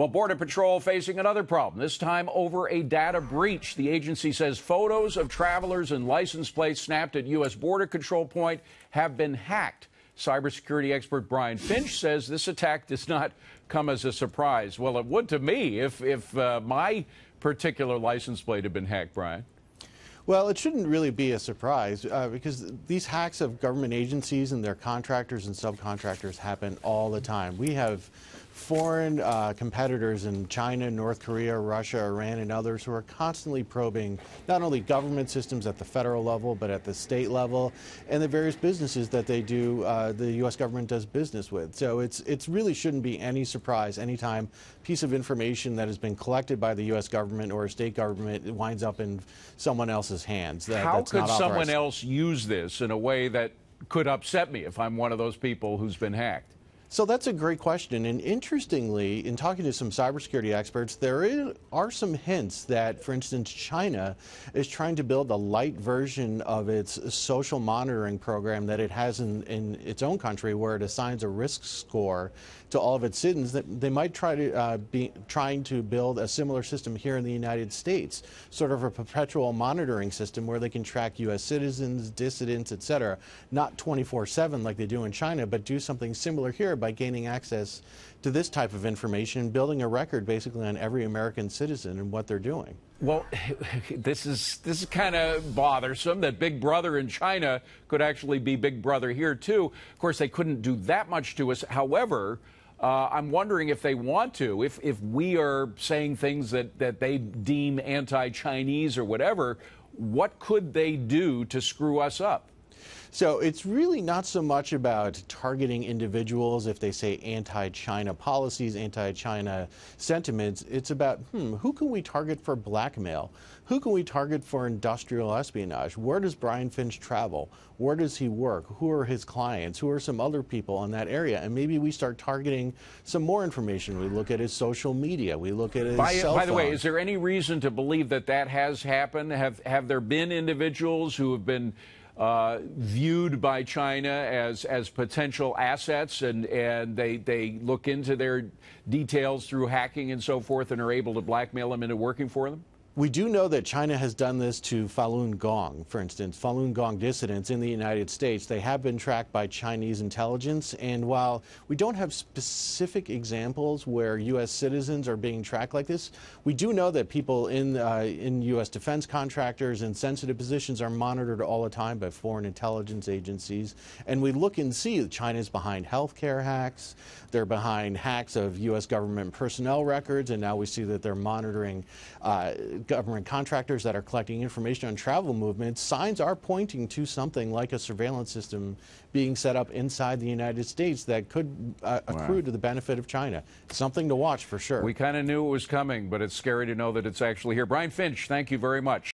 Well, Border Patrol facing another problem, this time over a data breach. The agency says photos of travelers and license plates snapped at U.S. Border Control point have been hacked. Cybersecurity expert Brian Finch says this attack does not come as a surprise. Well, it would to me if my particular license plate had been hacked, Brian. Well, it shouldn't really be a surprise because these hacks of government agencies and their contractors and subcontractors happen all the time. We have foreign competitors in China, North Korea, Russia, Iran, and others who are constantly probing not only government systems at the federal level, but at the state level, and the various businesses that they do, the U.S. government does business with. So it really shouldn't be any surprise anytime a piece of information that has been collected by the U.S. government or a state government winds up in someone else's hands. How could someone else use this in a way that could upset me if I'm one of those people who's been hacked? So that's a great question, and interestingly, in talking to some cybersecurity experts, there are some hints that, for instance, China is trying to build a light version of its social monitoring program that it has in its own country, where it assigns a risk score to all of its citizens. That they might try to be trying to build a similar system here in the United States, sort of a perpetual monitoring system where they can track U.S. citizens, dissidents, etc. Not 24/7 like they do in China, but do something similar here by gaining access to this type of information, building a record basically on every American citizen and what they're doing. Well, this is kind of bothersome that Big Brother in China could actually be Big Brother here too. Of course, they couldn't do that much to us. However, I'm wondering if they want to, if we are saying things that they deem anti-Chinese or whatever, what could they do to screw us up? So it's really not so much about targeting individuals if they say anti-China policies, anti-China sentiments. It's about, who can we target for blackmail? Who can we target for industrial espionage? Where does Brian Finch travel? Where does he work? Who are his clients? Who are some other people in that area? And maybe we start targeting some more information. We look at his social media. We look at his cell phone. By the way, is there any reason to believe that has happened? Have there been individuals who have been viewed by China as potential assets, and they look into their details through hacking and so forth and are able to blackmail them into working for them? We do know that China has done this to Falun Gong, for instance. Falun Gong dissidents in the United States, they have been tracked by Chinese intelligence, and while we don't have specific examples where U.S. citizens are being tracked like this, we do know that people in U.S. defense contractors in sensitive positions are monitored all the time by foreign intelligence agencies, and we look and see that China's behind healthcare hacks, they're behind hacks of U.S. government personnel records, and now we see that they're monitoring government contractors that are collecting information on travel movements. Signs are pointing to something like a surveillance system being set up inside the United States that could accrue to the benefit of China. Something to watch for sure. We kind of knew it was coming, but it's scary to know that it's actually here. Brian Finch, thank you very much.